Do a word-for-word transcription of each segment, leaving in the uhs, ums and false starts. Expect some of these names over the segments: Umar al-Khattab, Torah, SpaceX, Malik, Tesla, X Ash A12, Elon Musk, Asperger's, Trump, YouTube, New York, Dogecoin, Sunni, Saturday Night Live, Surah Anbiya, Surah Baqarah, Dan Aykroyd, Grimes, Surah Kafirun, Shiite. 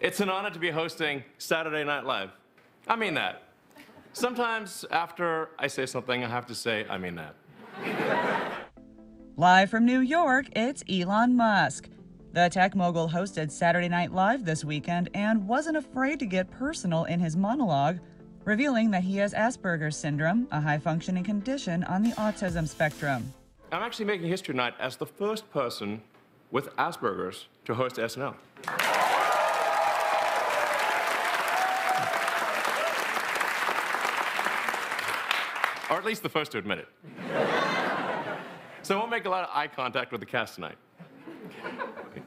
It's an honor to be hosting Saturday Night Live. I mean that. Sometimes after I say something, I have to say, I mean that. Live from New York, it's Elon Musk. The tech mogul hosted Saturday Night Live this weekend and wasn't afraid to get personal in his monologue, revealing that he has Asperger's syndrome, a high-functioning condition on the autism spectrum. I'm actually making history tonight as the first person with Asperger's to host S N L. Or at least the first to admit it. So I won't make a lot of eye contact with the cast tonight.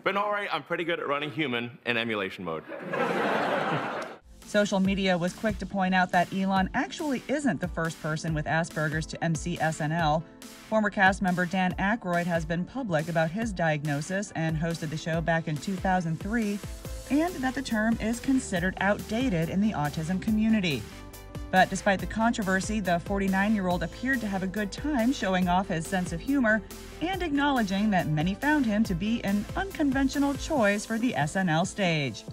But don't worry, I'm pretty good at running human in emulation mode. Social media was quick to point out that Elon actually isn't the first person with Asperger's to emcee S N L. Former cast member Dan Aykroyd has been public about his diagnosis and hosted the show back in two thousand three, and that the term is considered outdated in the autism community. But despite the controversy, the forty-nine-year-old appeared to have a good time showing off his sense of humor and acknowledging that many found him to be an unconventional choice for the S N L stage.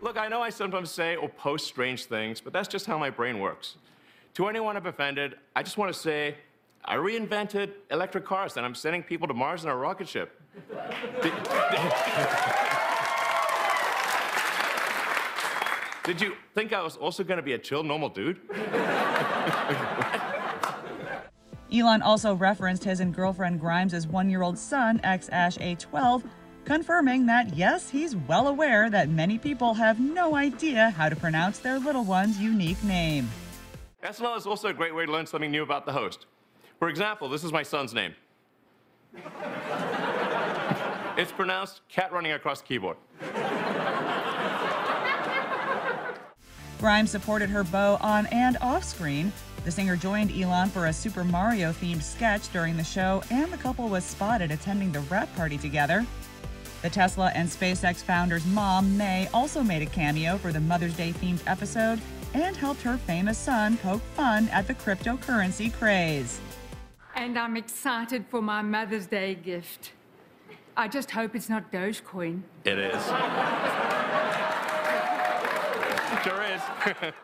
Look, I know I sometimes say or post strange things, but that's just how my brain works. To anyone I've offended, I just want to say, I reinvented electric cars and I'm sending people to Mars in a rocket ship. did, did, Did you think I was also going to be a chill, normal dude? Elon also referenced his and girlfriend Grimes' one-year-old son, X Ash A twelve, confirming that, yes, he's well aware that many people have no idea how to pronounce their little one's unique name. S N L is also a great way to learn something new about the host. For example, this is my son's name. It's pronounced cat running across the keyboard. Grimes supported her beau on and off screen. The singer joined Elon for a Super Mario-themed sketch during the show, and the couple was spotted attending the wrap party together. The Tesla and SpaceX founder's mom, May, also made a cameo for the Mother's Day-themed episode and helped her famous son poke fun at the cryptocurrency craze. And I'm excited for my Mother's Day gift. I just hope it's not Dogecoin. It is. Sure is.